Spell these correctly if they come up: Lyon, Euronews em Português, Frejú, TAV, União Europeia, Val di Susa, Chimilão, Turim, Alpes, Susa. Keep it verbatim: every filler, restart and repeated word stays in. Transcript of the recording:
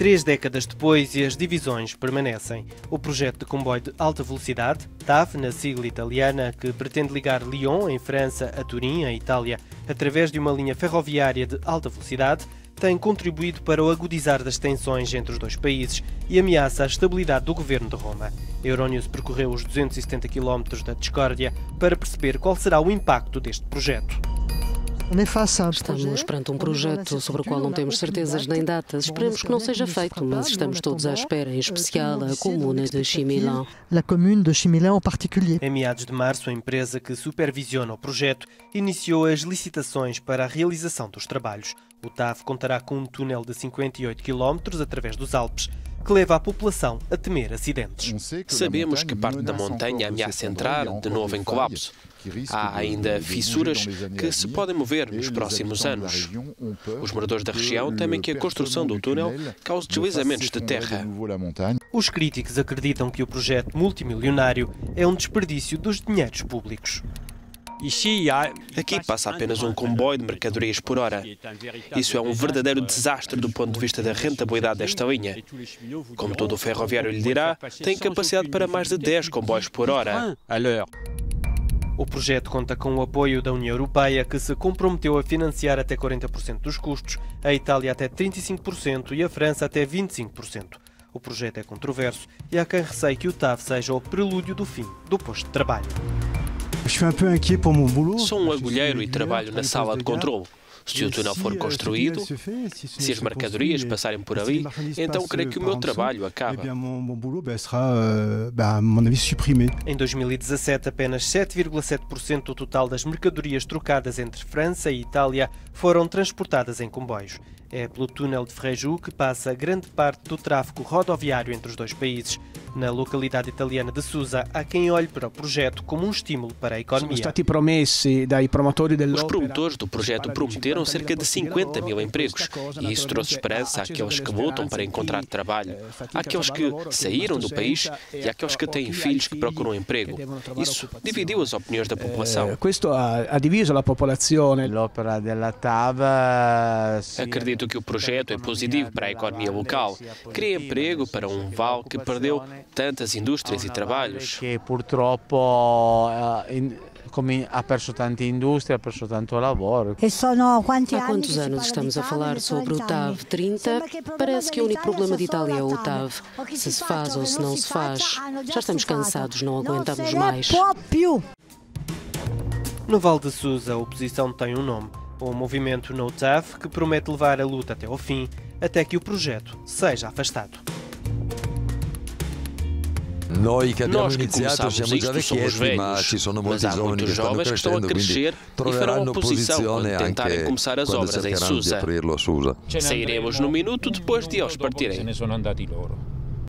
Três décadas depois e as divisões permanecem. O projeto de comboio de alta velocidade, T A V, na sigla italiana, que pretende ligar Lyon, em França, a Turim, em Itália, através de uma linha ferroviária de alta velocidade, tem contribuído para o agudizar das tensões entre os dois países e ameaça a estabilidade do governo de Roma. Euronews percorreu os duzentos e setenta quilómetros da discórdia para perceber qual será o impacto deste projeto. Estamos perante um projeto sobre o qual não temos certezas nem datas. Esperamos que não seja feito, mas estamos todos à espera, em especial a comuna de Chimilão. Em meados de março, a empresa que supervisiona o projeto iniciou as licitações para a realização dos trabalhos. O T A V contará com um túnel de cinquenta e oito quilómetros através dos Alpes, que leva a população a temer acidentes. Sabemos que parte da montanha ameaça entrar de novo em colapso. Há ainda fissuras que se podem mover nos próximos anos. Os moradores da região temem que a construção do túnel cause deslizamentos de terra. Os críticos acreditam que o projeto multimilionário é um desperdício dos dinheiros públicos. Aqui passa apenas um comboio de mercadorias por hora. Isso é um verdadeiro desastre do ponto de vista da rentabilidade desta linha. Como todo o ferroviário lhe dirá, tem capacidade para mais de dez comboios por hora. O projeto conta com o apoio da União Europeia, que se comprometeu a financiar até quarenta por cento dos custos, a Itália até trinta e cinco por cento e a França até vinte e cinco por cento. O projeto é controverso e há quem receie que o T A V seja o prelúdio do fim do posto de trabalho. Sou um agulheiro e trabalho na sala de controlo. Se o túnel for construído, se as mercadorias passarem por ali, então creio que o meu trabalho acaba. Em dois mil e dezassete, apenas sete vírgula sete por cento do total das mercadorias trocadas entre França e Itália foram transportadas em comboios. É pelo túnel de Frejú que passa grande parte do tráfego rodoviário entre os dois países. Na localidade italiana de Susa, há quem olhe para o projeto como um estímulo para a economia. Os promotores do projeto prometeram cerca de cinquenta mil empregos e isso trouxe esperança àqueles que lutam para encontrar trabalho, àqueles que saíram do país e àqueles que têm filhos que procuram emprego. Isso dividiu as opiniões da população. Acredito que o projeto é positivo para a economia local, cria emprego para um Val que perdeu tantas indústrias e trabalhos. Que, purtroppo, como ha perso tanta indústria, ha perso tanto lavoro. Há quantos anos estamos a falar sobre o T A V? trinta? Parece que o único problema de Itália é o T A V. Se se faz ou se não se faz. Já estamos cansados, não aguentamos mais. No Val di Susa, a oposição tem um nome. O movimento No T A V, que promete levar a luta até ao fim, até que o projeto seja afastado. Nós que começámos isto somos velhos, mas há muitos jovens que estão a crescer e farão oposição quando tentarem começar as obras em Susa. Sairemos num minuto depois de eles partirem.